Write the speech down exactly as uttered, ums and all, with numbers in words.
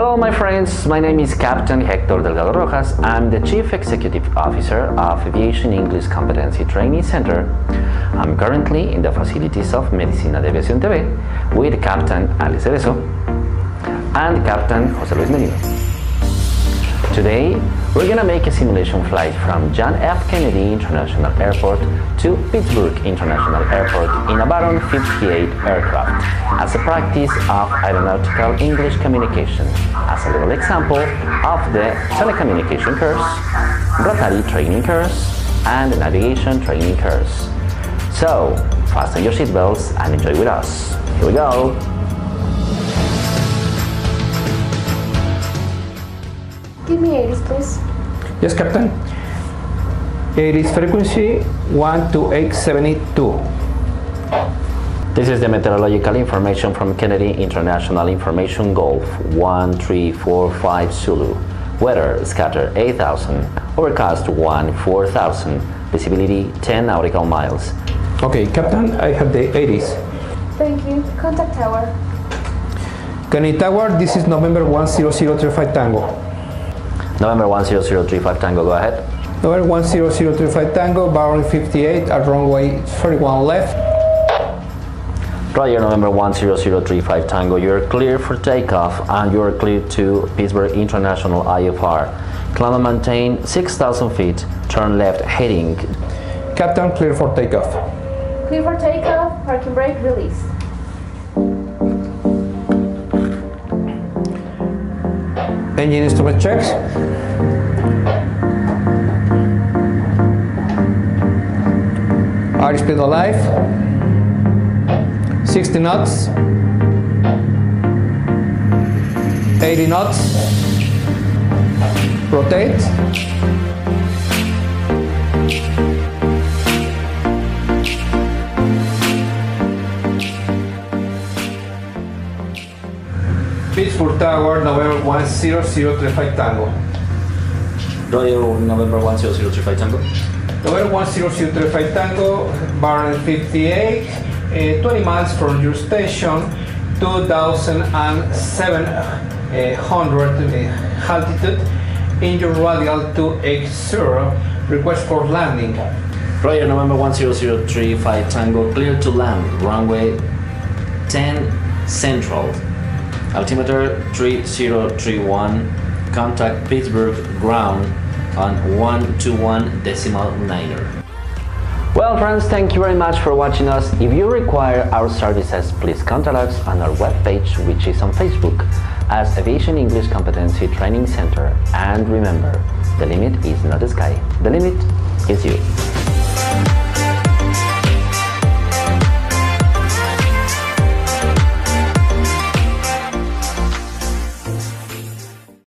Hello my friends, my name is Captain Hector Delgado Rojas. I'm the Chief Executive Officer of Aviation English Competency Training Center. I'm currently in the facilities of Medicina de Aviación T V with Captain Ali Cerezo and Captain José Luis Medino. Today, we're gonna make a simulation flight from John F. Kennedy International Airport to Pittsburgh International Airport in a Baron fifty-eight aircraft as a practice of aeronautical English communication, as a little example of the telecommunication course, RTARI training course, and navigation training course. So, fasten your seatbelts and enjoy with us. Here we go! Give me ATIS, please. Yes, Captain. ATIS frequency one two eight seven two. This is the meteorological information from Kennedy International Information Gulf one three four five Zulu. Weather scatter eight thousand. Overcast one four thousand. Visibility ten nautical miles. Okay, Captain, I have the ATIS. Thank you. Contact tower. Kennedy Tower, this is November one zero zero three five Tango. November one zero zero three five Tango, go ahead. November one zero zero three five Tango, Baron fifty-eight at runway thirty-one left. Roger, November one zero zero three five Tango, you're clear for takeoff and you're clear to Pittsburgh International I F R. Climb and maintain six thousand feet, turn left heading. Captain, clear for takeoff. Clear for takeoff, parking brake release. Engine instrument checks. Airspeed alive. sixty knots. eighty knots. Rotate. Pittsburgh Tower, November one zero zero three five Tango. Roger, November one zero zero three five Tango. November one zero zero three five Tango, Baron fifty-eight, uh, twenty miles from your station, two thousand seven hundred uh, altitude, in your radial two eight zero, request for landing. Roger, November one zero zero three five Tango, clear to land, runway ten Central. Altimeter three zero three one, contact Pittsburgh ground on one two one decimal niner. Well friends, thank you very much for watching us. If you require our services, please contact us on our webpage, which is on Facebook as Aviation English Competency Training Center. And remember, the limit is not the sky, the limit is you.